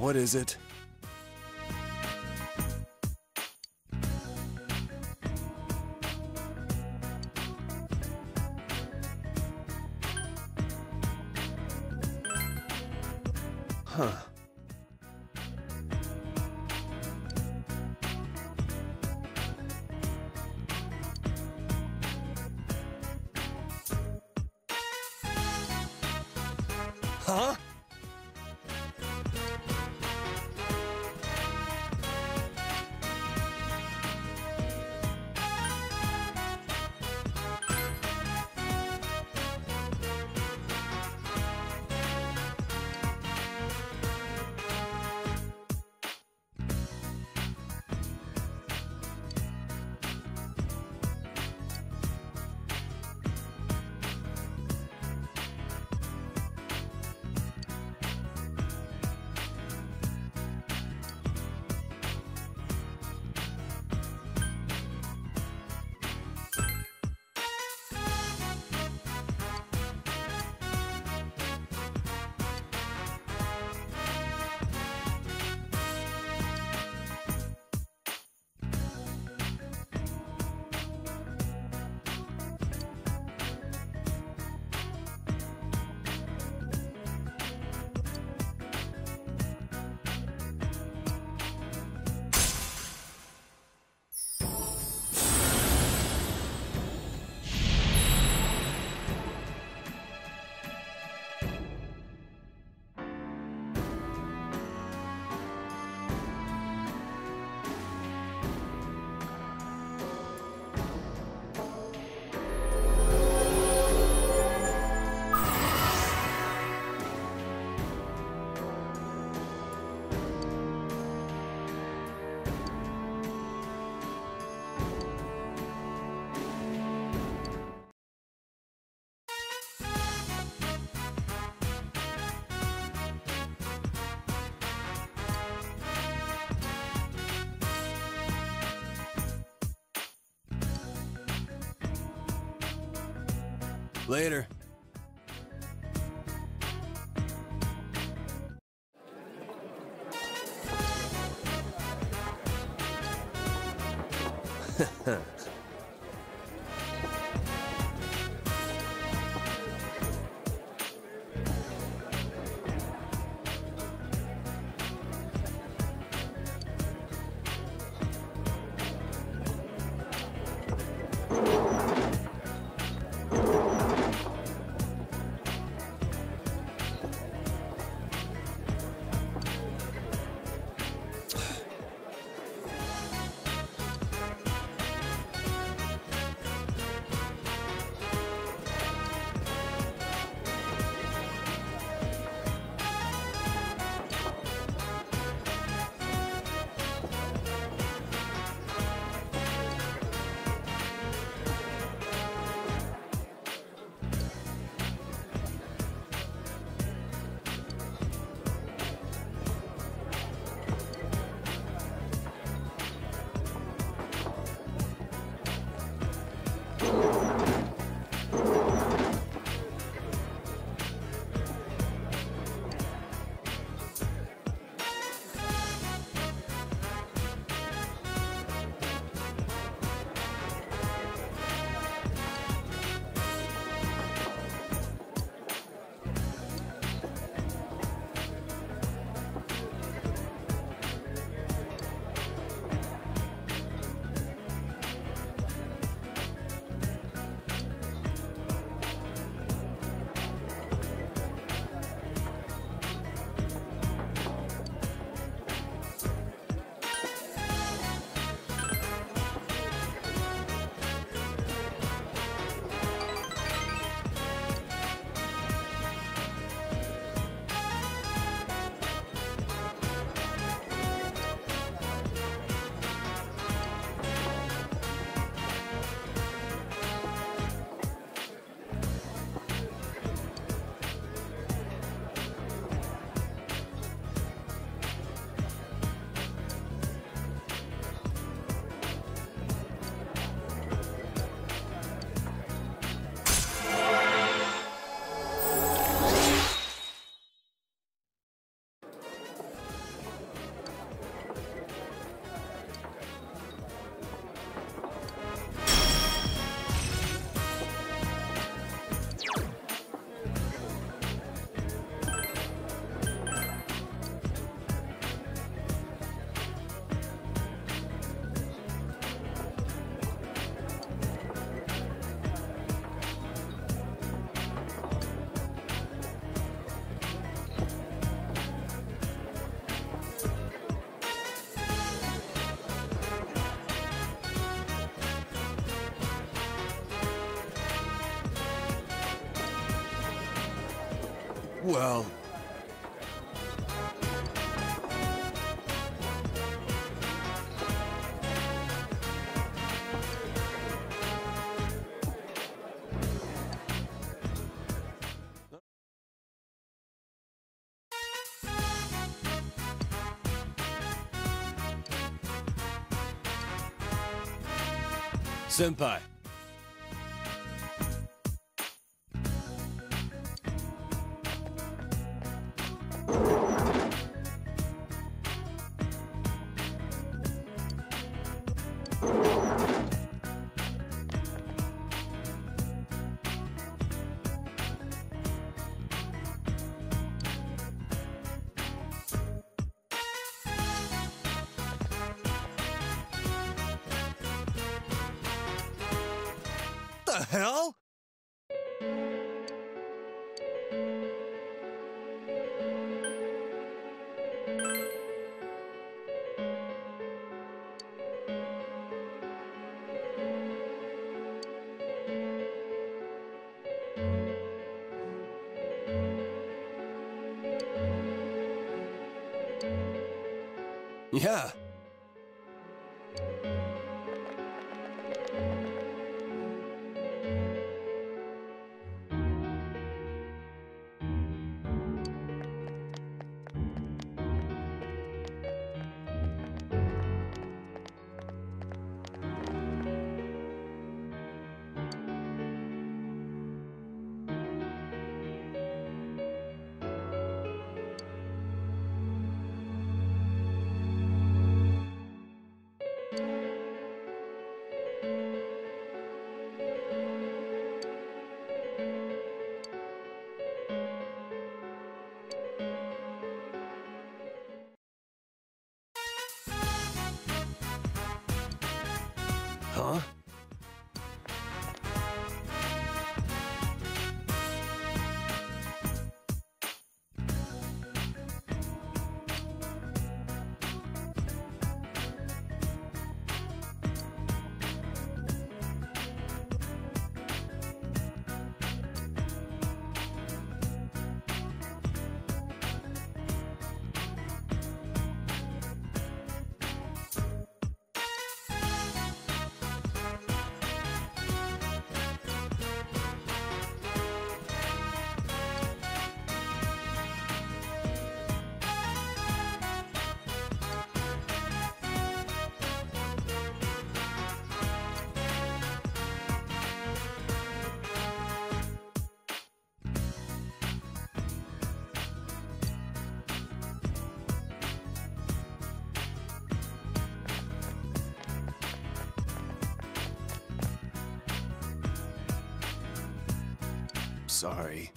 What is it? Huh. Huh? Later. Well... Senpai. What the hell? Yeah. Huh? Sorry.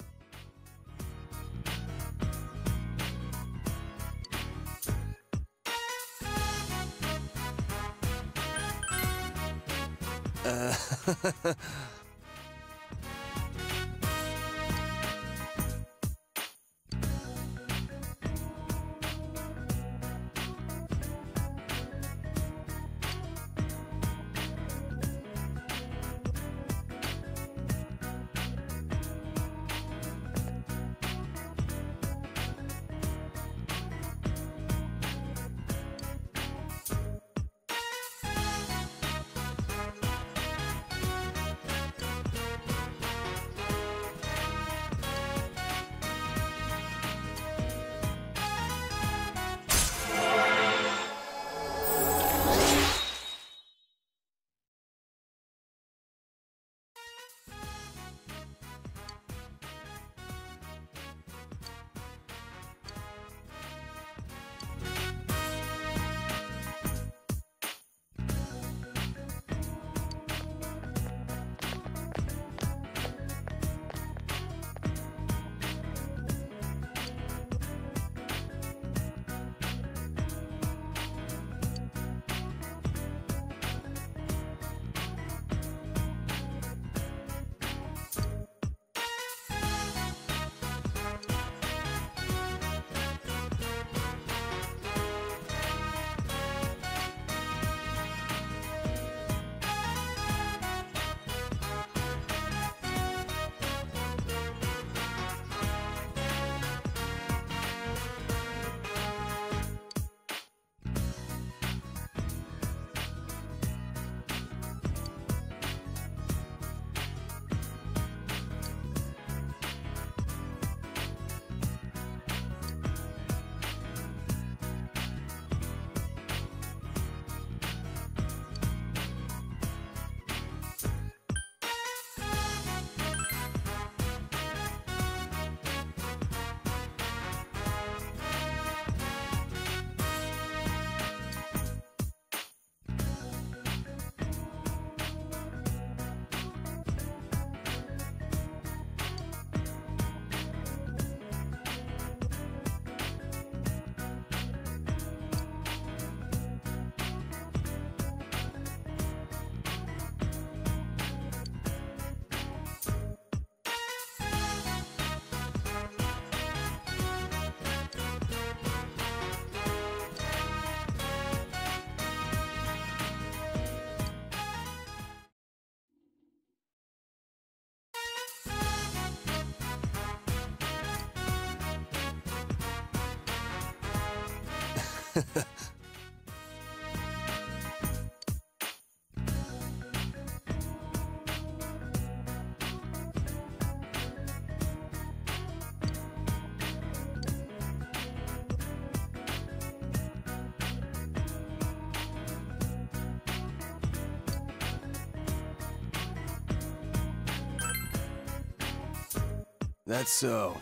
That's so.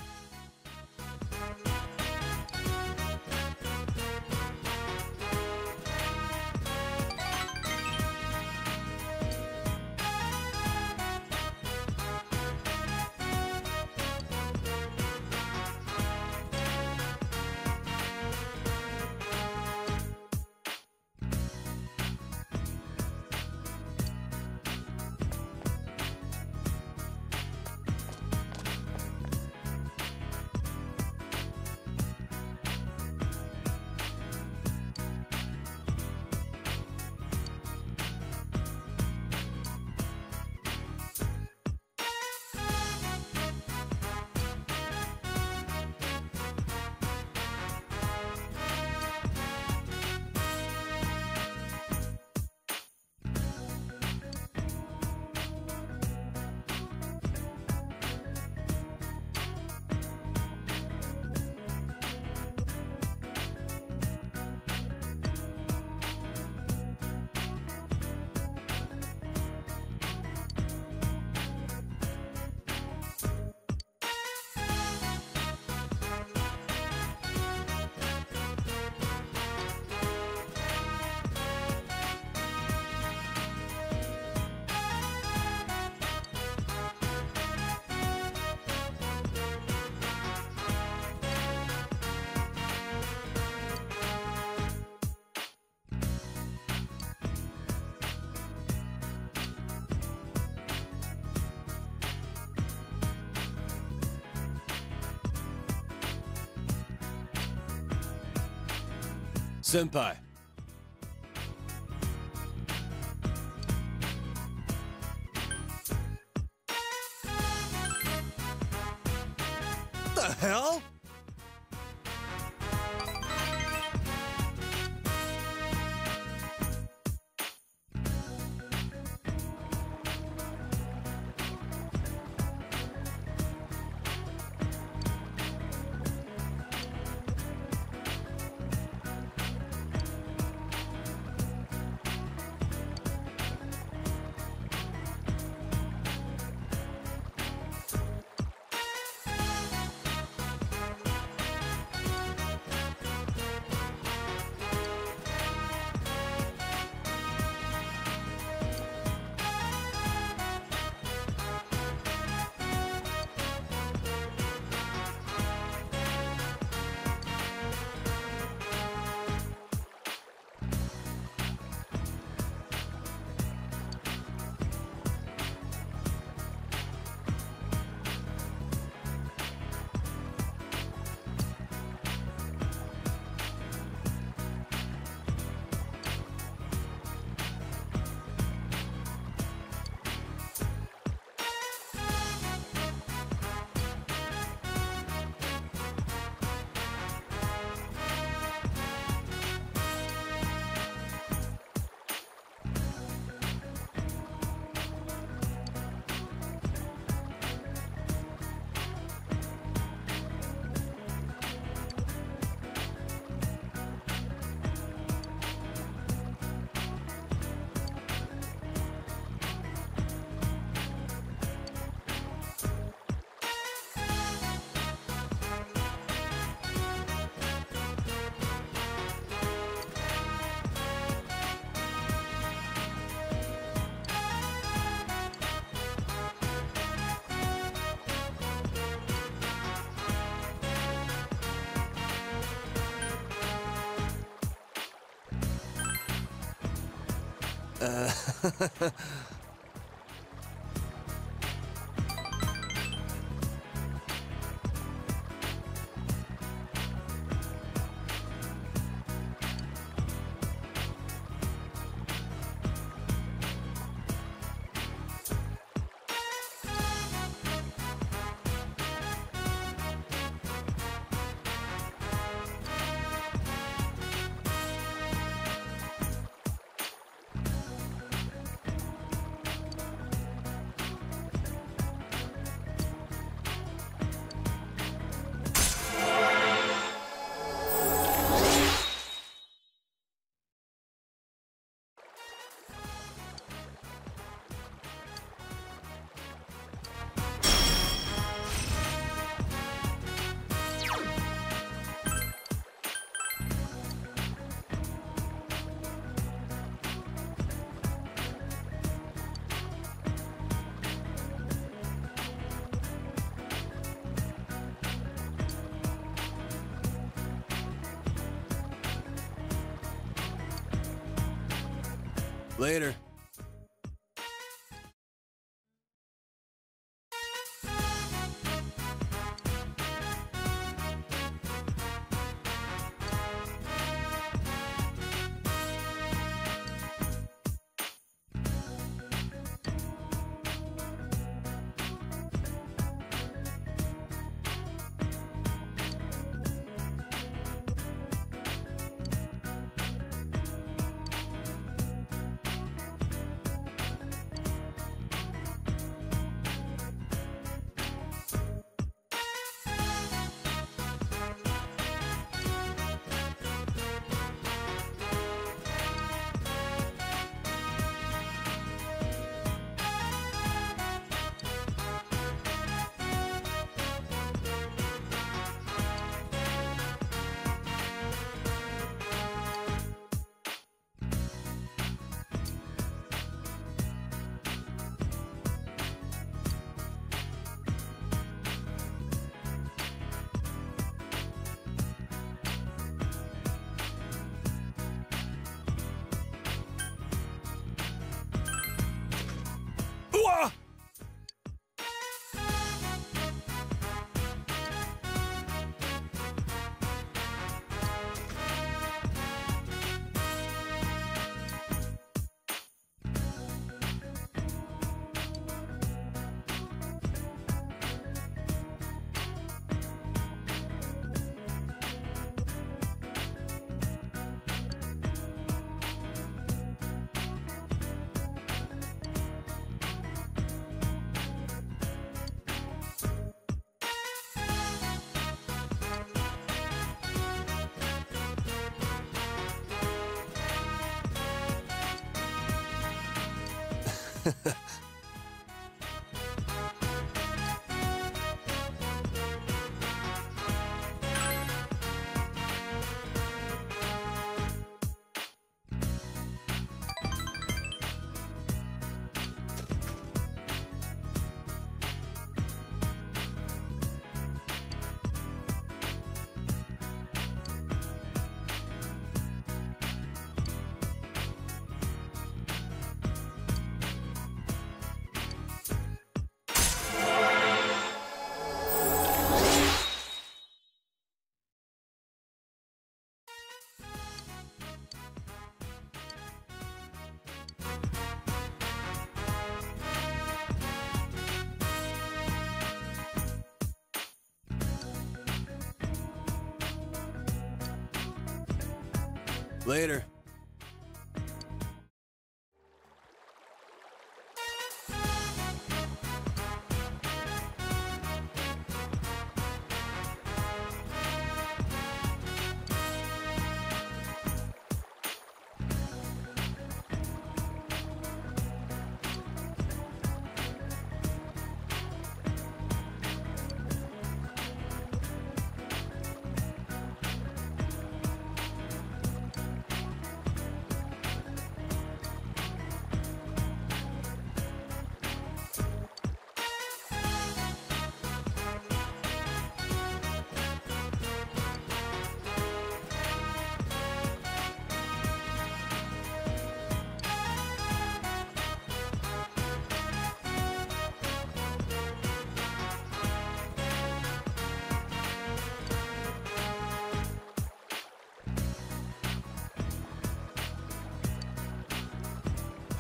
Senpai. The hell? Later. Later.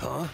Huh?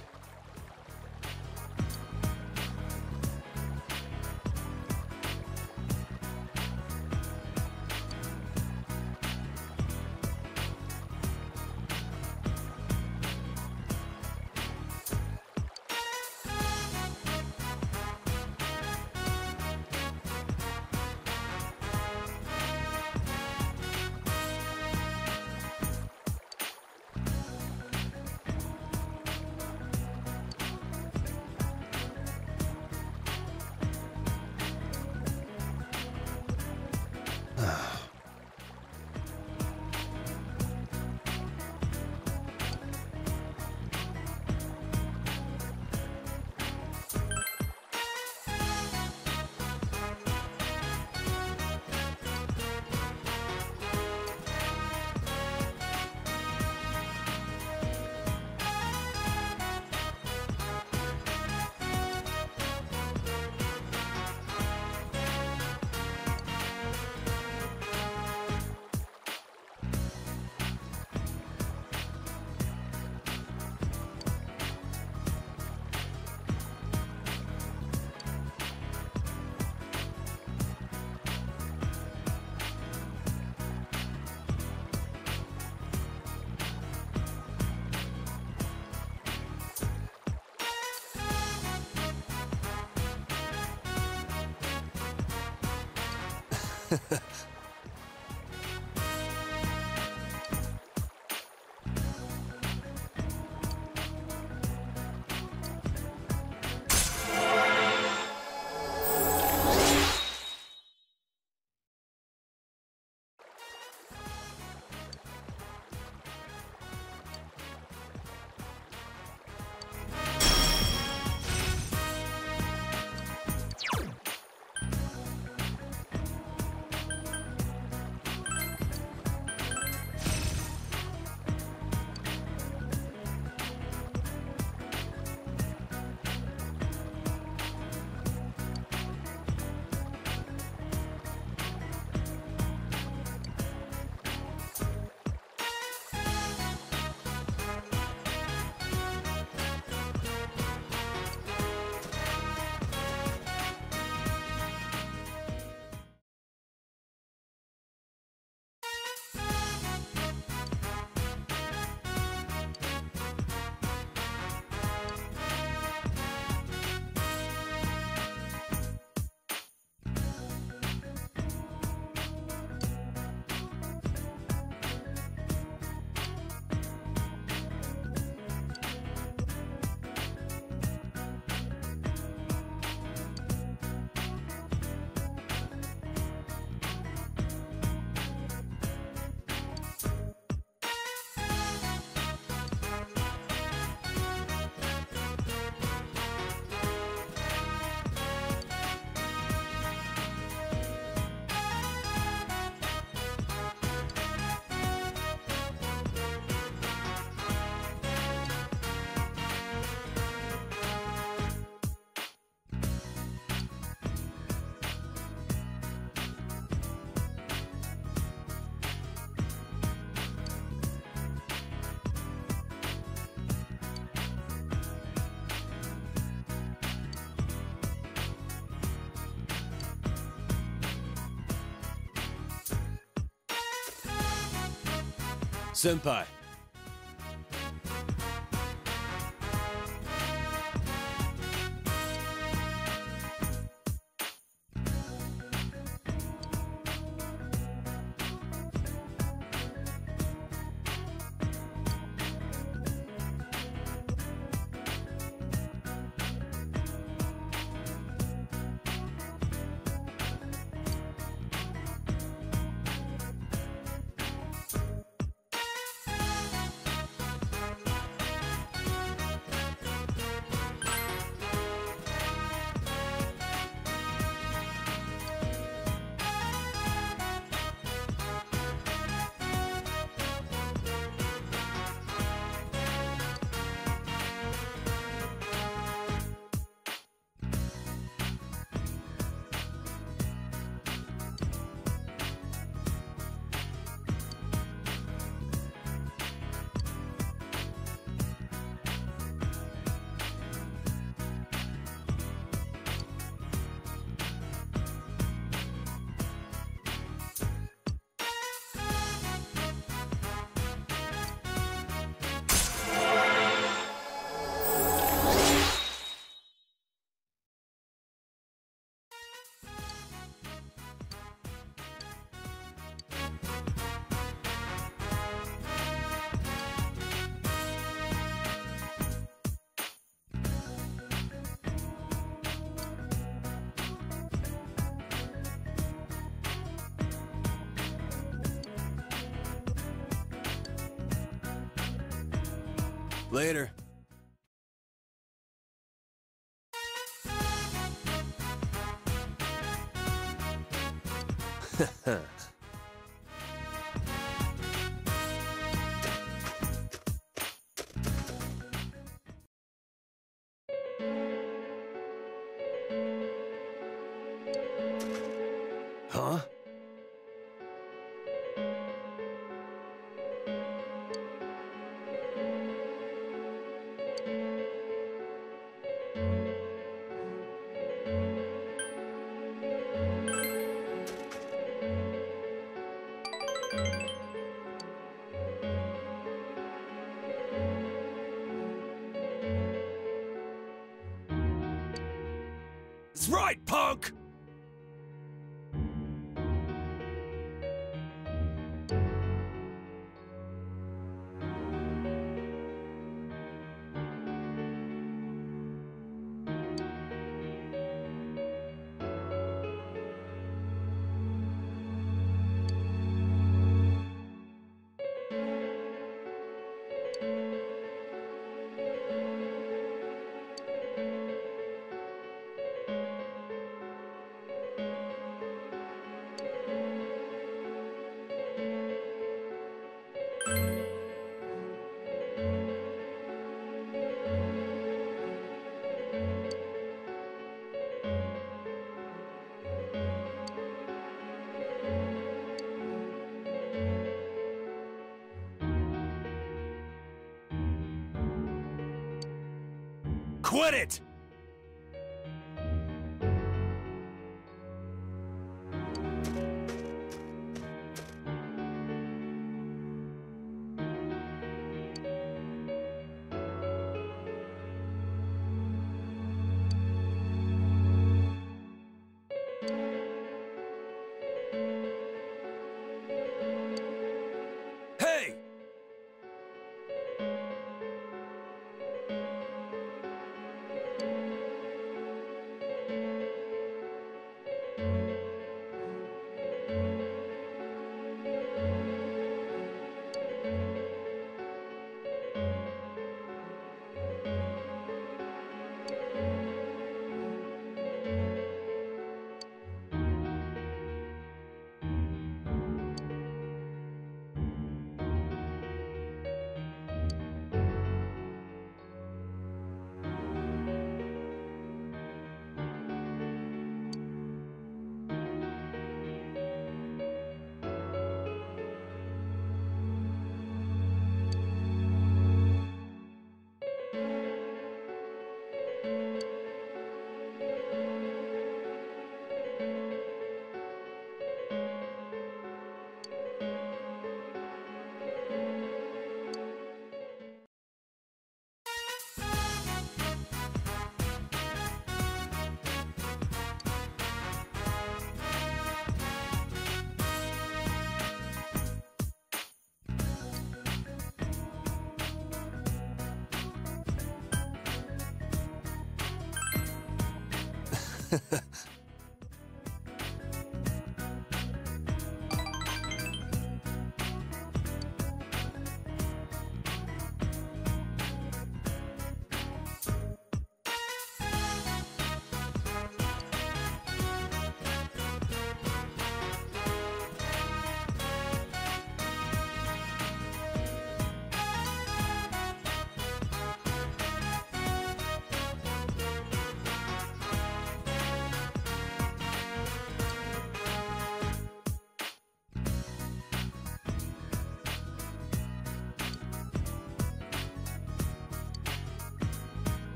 Senpai. Later. Huh? That's right, punk! Quit it!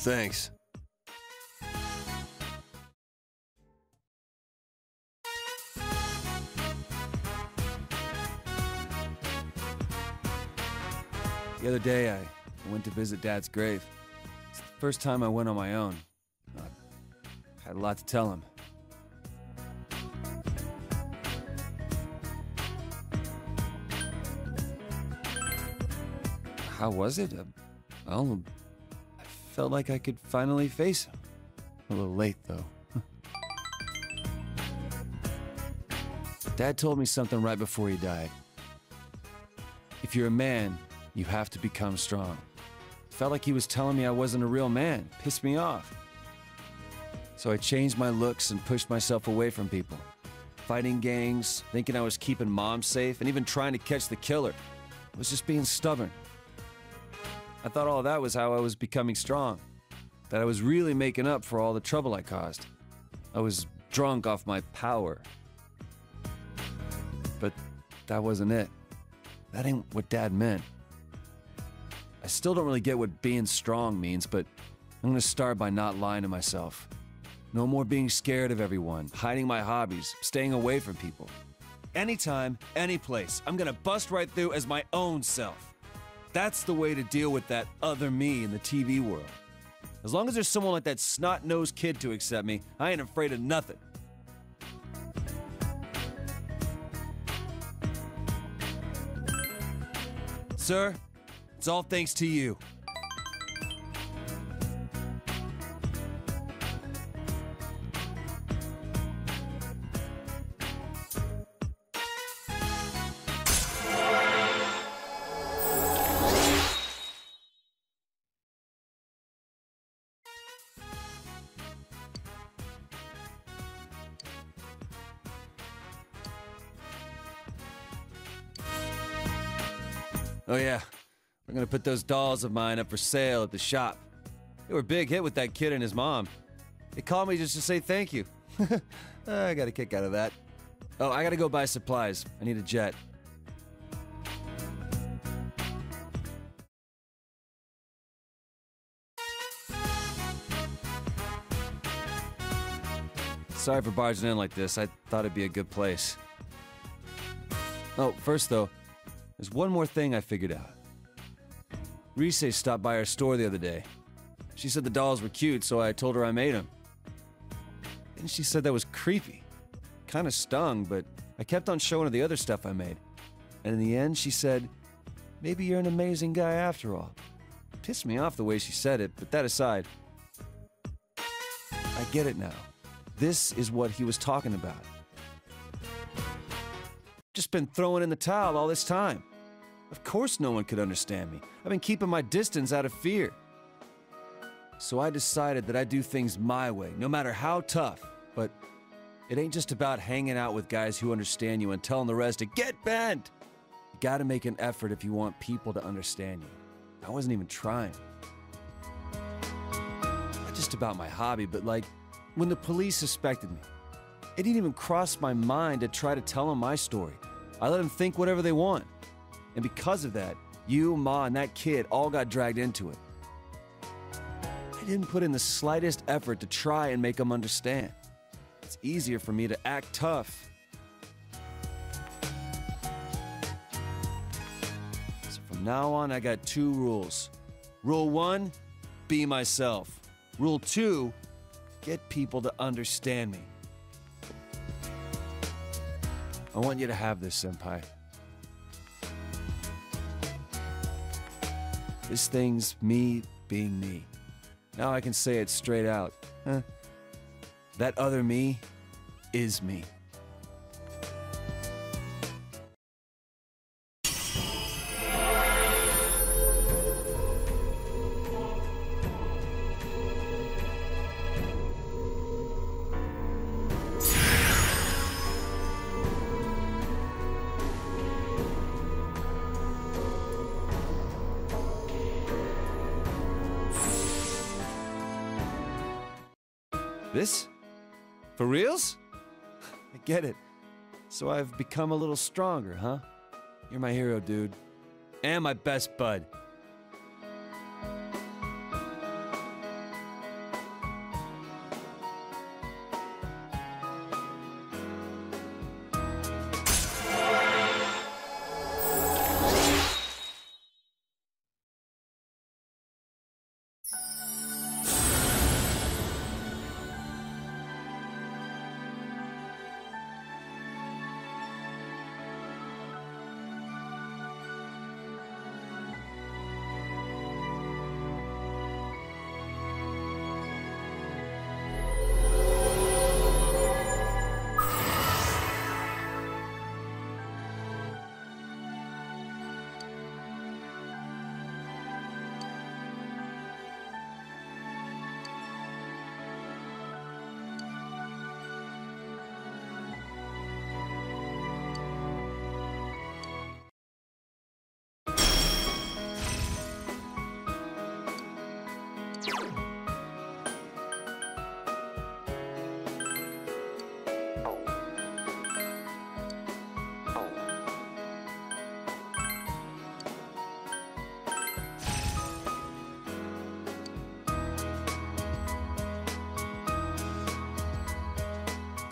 Thanks. The other day, I went to visit Dad's grave. It's the first time I went on my own. I had a lot to tell him. How was it? Well, I felt like I could finally face him. A little late, though. Dad told me something right before he died. If you're a man, you have to become strong. Felt like he was telling me I wasn't a real man. Pissed me off. So I changed my looks and pushed myself away from people. Fighting gangs, thinking I was keeping Mom safe, and even trying to catch the killer. I was just being stubborn. I thought all that was how I was becoming strong, that I was really making up for all the trouble I caused. I was drunk off my power. But that wasn't it. That ain't what Dad meant. I still don't really get what being strong means, but I'm gonna start by not lying to myself. No more being scared of everyone, hiding my hobbies, staying away from people. Anytime, any place, I'm gonna bust right through as my own self. That's the way to deal with that other me in the TV world. As long as there's someone like that snot-nosed kid to accept me, I ain't afraid of nothing. Sir, it's all thanks to you. Oh yeah, we're gonna put those dolls of mine up for sale at the shop. They were a big hit with that kid and his mom. They called me just to say thank you. I got a kick out of that. Oh, I gotta go buy supplies. I need a jet. Sorry for barging in like this. I thought it'd be a good place. Oh, first though, there's one more thing I figured out. Rise stopped by our store the other day. She said the dolls were cute, so I told her I made them. And she said that was creepy. Kinda stung, but I kept on showing her the other stuff I made. And in the end, she said, "Maybe you're an amazing guy after all." It pissed me off the way she said it, but that aside, I get it now. This is what he was talking about. Just been throwing in the towel all this time. Of course no one could understand me. I've been keeping my distance out of fear. So I decided that I do things my way, no matter how tough. But it ain't just about hanging out with guys who understand you and telling the rest to get bent. You gotta make an effort if you want people to understand you. I wasn't even trying. Not just about my hobby, but like when the police suspected me, it didn't even cross my mind to try to tell them my story. I let them think whatever they want. And because of that, you, Ma, and that kid all got dragged into it. I didn't put in the slightest effort to try and make them understand. It's easier for me to act tough. So from now on, I got two rules. Rule one, be myself. Rule two, get people to understand me. I want you to have this, Senpai. This thing's me being me. Now I can say it straight out. Huh? That other me is me. This? For reals? I get it. So I've become a little stronger, huh? You're my hero, dude. And my best bud.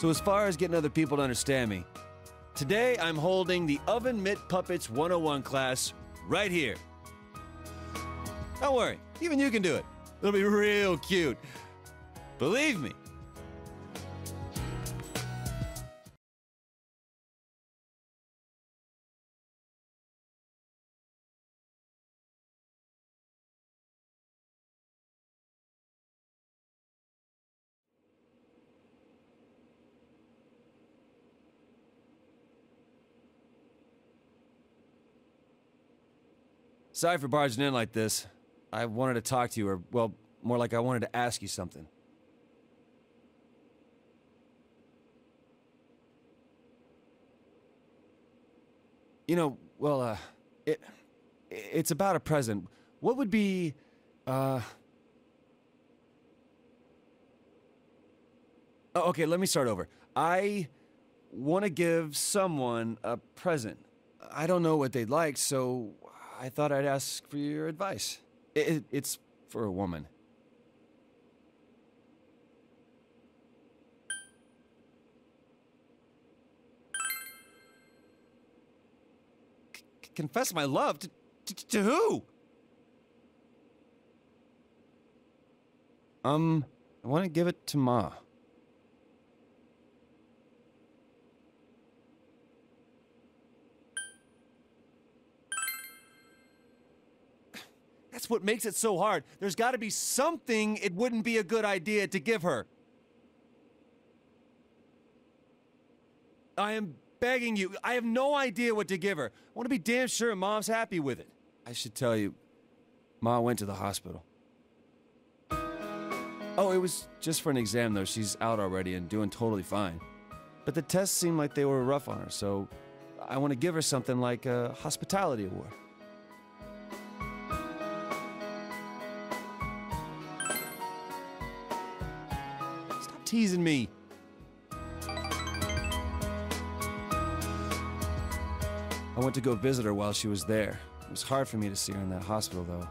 So as far as getting other people to understand me, today I'm holding the Oven Mitt Puppets 101 class right here. Don't worry, even you can do it. It'll be real cute. Believe me. Sorry for barging in like this. I wanted to talk to you, or, well, more like I wanted to ask you something. You know, well, it's about a present. What would be, Oh, okay, let me start over. I want to give someone a present. I don't know what they'd like, so I thought I'd ask for your advice. It's for a woman. Confess my love? To who? I want to give it to Ma. That's what makes it so hard. There's got to be something it wouldn't be a good idea to give her. I am begging you. I have no idea what to give her. I want to be damn sure Mom's happy with it. I should tell you, Ma went to the hospital. Oh, it was just for an exam, though. She's out already and doing totally fine. But the tests seemed like they were rough on her, so I want to give her something like a hospitality award. Teasing me. I went to go visit her while she was there. It was hard for me to see her in that hospital, though.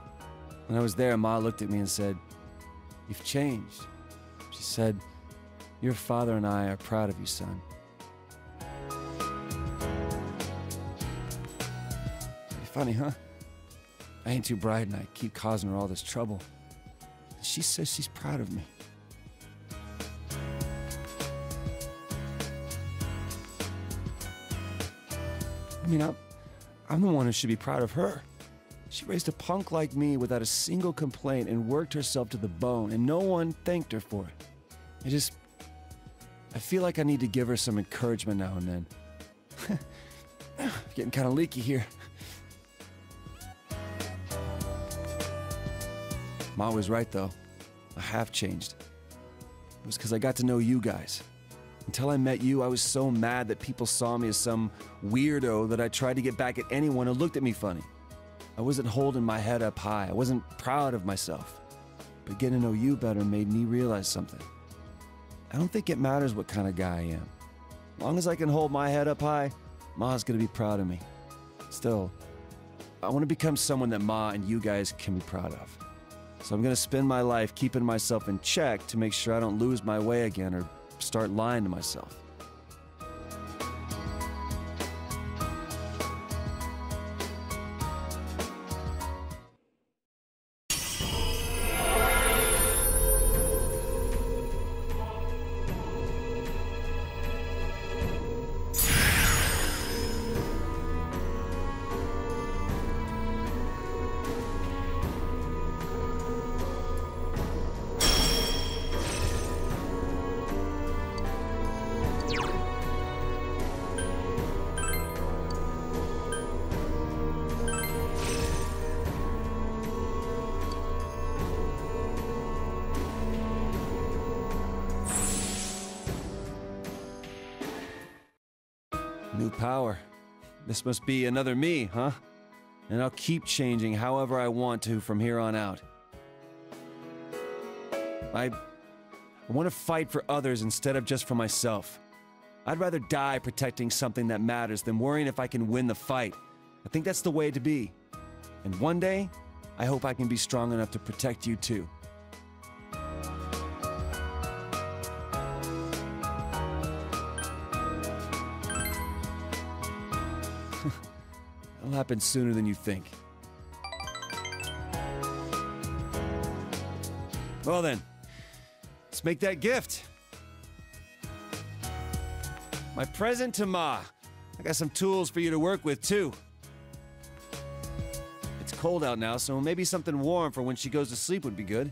When I was there, Ma looked at me and said, "You've changed." She said, "Your father and I are proud of you, son." Pretty funny, huh? I ain't too bright and I keep causing her all this trouble. And she says she's proud of me. I mean, I'm the one who should be proud of her. She raised a punk like me without a single complaint and worked herself to the bone, and no one thanked her for it. I feel like I need to give her some encouragement now and then. Getting kind of leaky here. Ma was right, though. I have changed. It was because I got to know you guys. Until I met you, I was so mad that people saw me as some weirdo that I tried to get back at anyone who looked at me funny. I wasn't holding my head up high. I wasn't proud of myself. But getting to know you better made me realize something. I don't think it matters what kind of guy I am. As long as I can hold my head up high, Ma's gonna be proud of me. Still, I want to become someone that Ma and you guys can be proud of. So I'm gonna spend my life keeping myself in check to make sure I don't lose my way again or start lying to myself. New power. This must be another me, huh? And I'll keep changing however I want to from here on out. I want to fight for others instead of just for myself. I'd rather die protecting something that matters than worrying if I can win the fight. I think that's the way to be. And one day, I hope I can be strong enough to protect you too. It'll happen sooner than you think. Well then, let's make that gift. My present to Ma. I got some tools for you to work with too. It's cold out now, so maybe something warm for when she goes to sleep would be good.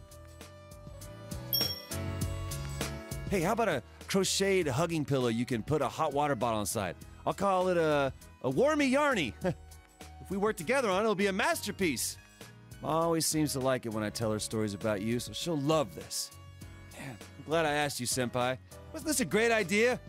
Hey, how about a crocheted hugging pillow you can put a hot water bottle inside? I'll call it a Warmy Yarny. If we work together on it, it'll be a masterpiece. Ma always seems to like it when I tell her stories about you, so she'll love this. Man, I'm glad I asked you, Senpai. Wasn't this a great idea?